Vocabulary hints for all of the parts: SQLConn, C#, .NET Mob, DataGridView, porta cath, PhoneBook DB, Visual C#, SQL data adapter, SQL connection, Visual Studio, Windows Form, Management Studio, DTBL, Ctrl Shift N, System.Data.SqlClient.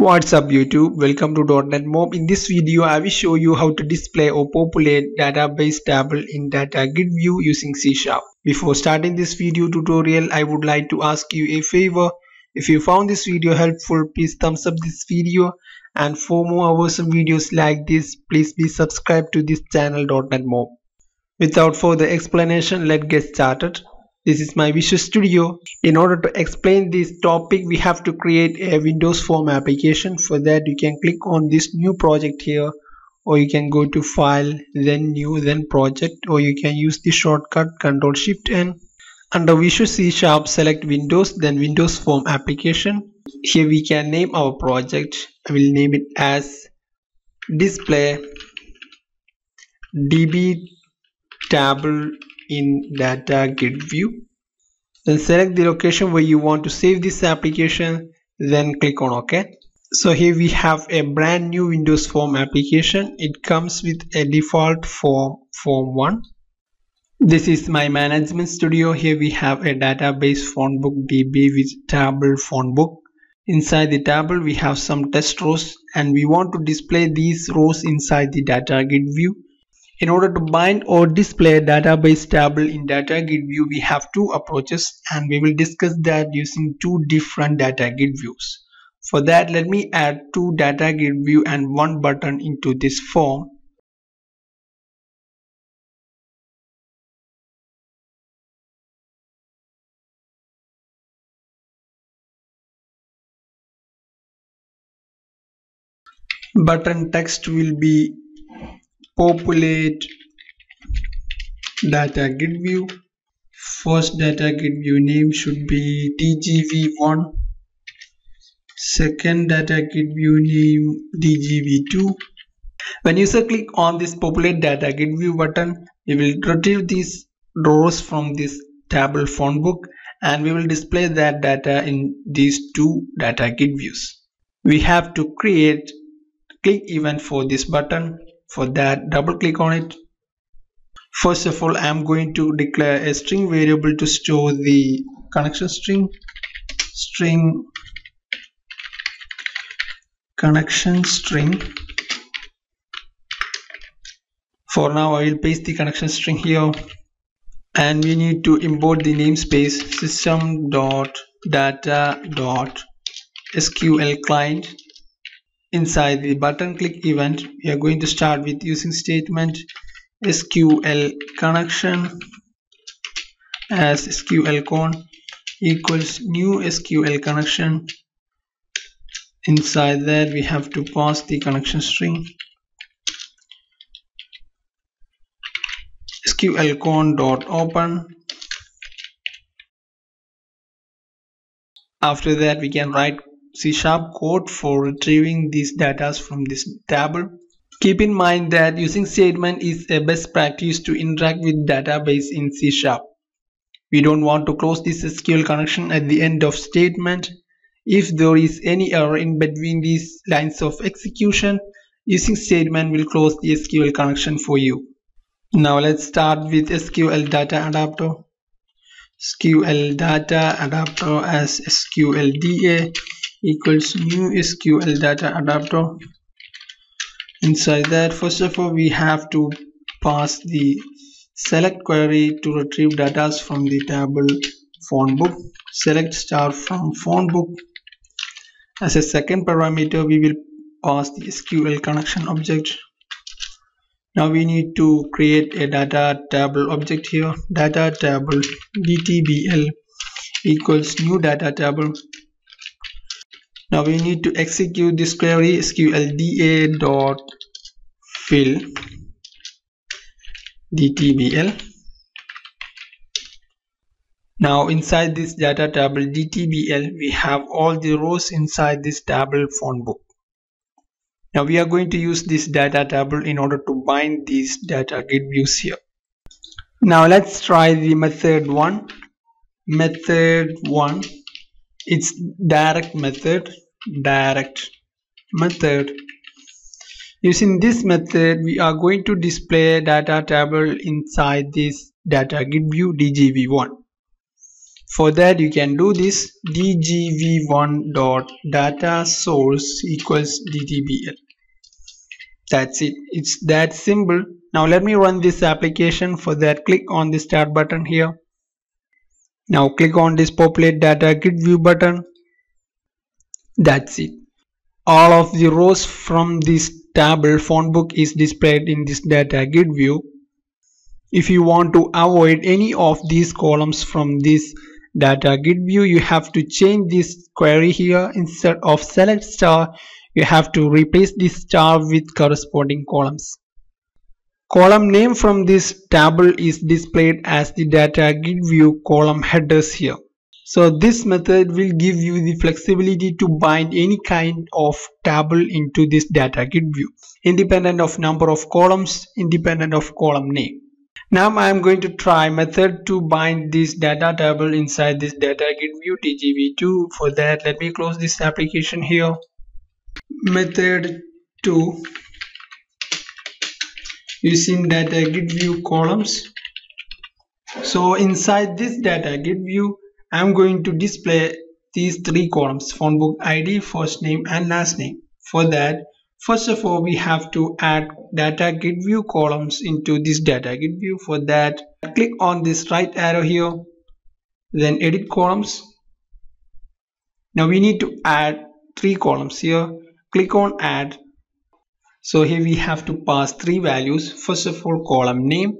What's up YouTube, welcome to .NET Mob. In this video I will show you how to display or populate database table in DataGridView using C#. Before starting this video tutorial, I would like to ask you a favor. If you found this video helpful, please thumbs up this video, and for more awesome videos like this, please be subscribed to this channel .NET Mob. Without further explanation, let's get started. This is my Visual Studio. In order to explain this topic, we have to create a Windows Form application. For that, you can click on this new project here, or you can go to File, then New, then Project, or you can use the shortcut Ctrl Shift N. Under Visual C#, select Windows, then Windows Form application. Here we can name our project. I will name it as Display DB Table in DataGridView. Then select the location where you want to save this application, then click on OK. So here we have a brand new Windows Form application. It comes with a default form, Form 1. This is my Management Studio. Here we have a database PhoneBook DB with table PhoneBook. Inside the table we have some test rows, and we want to display these rows inside the DataGridView. In order to bind or display database table in DataGridView, we have two approaches, and we will discuss that using two different DataGridViews. For that, let me add two DataGridView and one button into this form. Button text will be populate DataGridView. First DataGridView name should be DGV1, second DataGridView name DGV2. When user click on this populate DataGridView button, we will retrieve these rows from this table PhoneBook, and we will display that data in these two DataGridViews. We have to create click event for this button. For that, double click on it. First of all, I am going to declare a string variable to store the connection string. String connection string. For now, I will paste the connection string here, and we need to import the namespace System.Data.SqlClient. Inside the button click event, we are going to start with using statement SQL connection as SQLConn equals new SQL connection. Inside that, we have to pass the connection string SQLConn.open. After that, we can write C# code for retrieving these data from this table. Keep in mind that using statement is a best practice to interact with database in C#. We don't want to close this SQL connection at the end of statement. If there is any error in between these lines of execution, using statement will close the SQL connection for you. Now let's start with SQL data adapter. SQL data adapter as SQLDA equals new SQL data adapter. Inside that, first of all, we have to pass the select query to retrieve data from the table PhoneBook. Select star from PhoneBook. As a second parameter, we will pass the SQL connection object. Now we need to create a data table object here. Data table DTBL equals new data table. Now we need to execute this query SQLDA.fill DTBL. Now inside this data table DTBL, we have all the rows inside this table PhoneBook. Now we are going to use this data table in order to bind these DataGridViews here. Now let's try the method 1. Method 1. It's direct method. Using this method, we are going to display data table inside this DataGridView DGV1. For that, you can do this dgv1.dataSource = DTBL. That's it. It's that simple. Now let me run this application. For that, click on the start button here. Now click on this populate data grid view button. That's it. All of the rows from this table PhoneBook is displayed in this data grid view. If you want to avoid any of these columns from this data grid view, you have to change this query here. Instead of select star, you have to replace this star with corresponding columns. Column name from this table is displayed as the data grid view column headers here. So this method will give you the flexibility to bind any kind of table into this data grid view, independent of number of columns, independent of column name. Now I am going to try method to bind this data table inside this data grid view DGV2. For that, let me close this application here. Method to using data grid view columns. So inside this data grid view, I'm going to display these three columns: PhoneBook ID, first name and last name. For that, first of all, we have to add data grid view columns into this data grid view. For that, click on this right arrow here, then edit columns. Now we need to add three columns here. Click on add. So here we have to pass three values. First of all, column name.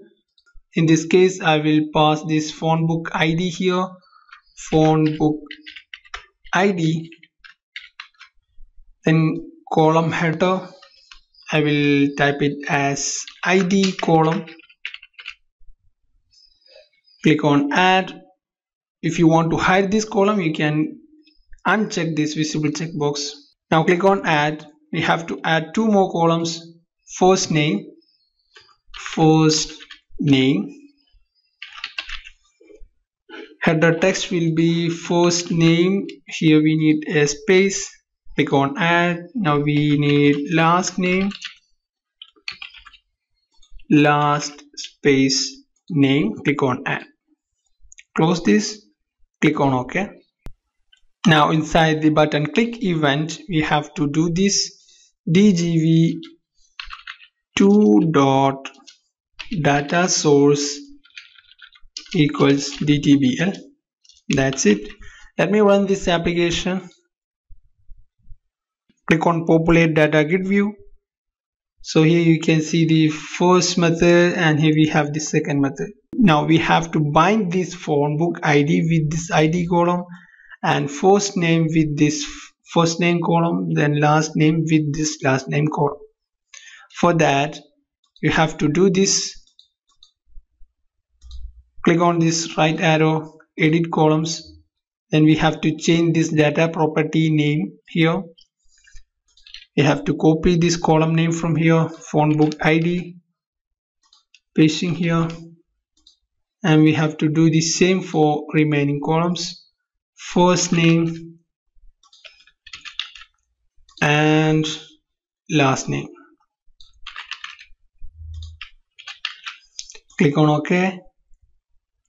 In this case, I will pass this PhoneBook ID here. PhoneBook ID, then column header, I will type it as ID column. Click on add. If you want to hide this column, you can uncheck this visible checkbox. Now click on add. We have to add two more columns: first name. Header text will be first name. Here we need a space. Click on add. Now we need last name, last space name. Click on add. Close this. Click on OK. Now inside the button click event, we have to do this DGV2.dataSource = DTBL. That's it. Let me run this application. Click on populate data grid view. So here you can see the first method, and here we have the second method. Now we have to bind this PhoneBook ID with this ID column, and first name with this first name column, then last name with this last name column. For that, you have to do this. Click on this right arrow, edit columns. Then we have to change this data property name here. You have to copy this column name from here, PhoneBook ID, pasting here. And we have to do the same for remaining columns. First name and last name. Click on OK.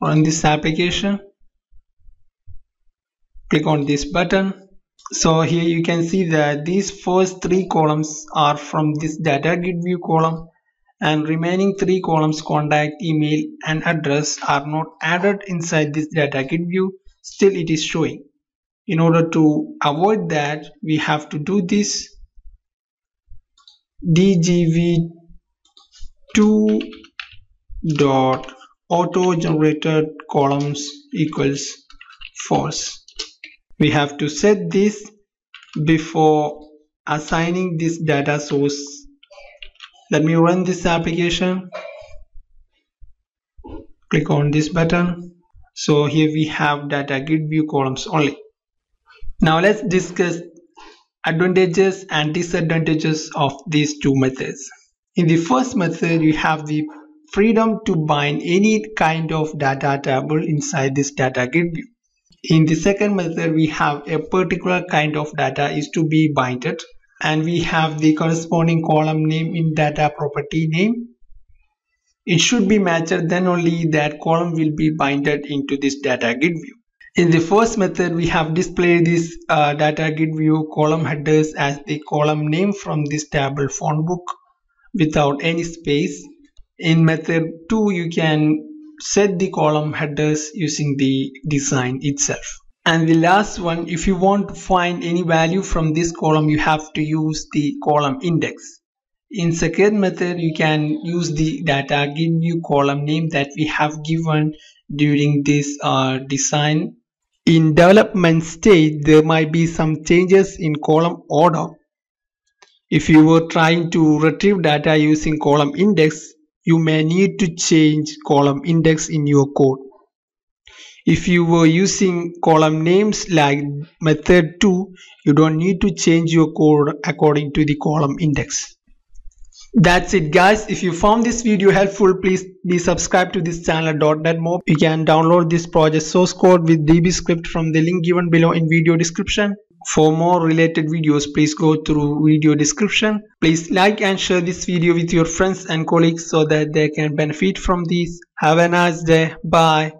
Run this application. Click on this button. So here you can see that these first three columns are from this data grid view column, and remaining three columns, contact, email and address, are not added inside this data grid view. Still it is showing. In order to avoid that, we have to do this DGV2.auto-generated columns = false. We have to set this before assigning this data source. Let me run this application. Click on this button. So here we have data grid view columns only. Now let's discuss advantages and disadvantages of these two methods. In the first method, you have the freedom to bind any kind of data table inside this data grid view. In the second method, we have a particular kind of data is to be binded, and we have the corresponding column name in data property name. It should be matched, then only that column will be binded into this data grid view. In the first method, we have displayed this DataGridView column headers as the column name from this table PhoneBook without any space. In method 2, you can set the column headers using the design itself. And the last one, if you want to find any value from this column, you have to use the column index. In second method, you can use the DataGridView column name that we have given during this design. In development stage, there might be some changes in column order. If you were trying to retrieve data using column index, you may need to change column index in your code. If you were using column names like method 2, you don't need to change your code according to the column index. That's it, guys. If you found this video helpful, please be subscribed to this channel .NET Mob. You can download this project source code with DB script from the link given below in video description. For more related videos, please go through video description. Please like and share this video with your friends and colleagues so that they can benefit from this. Have a nice day. Bye.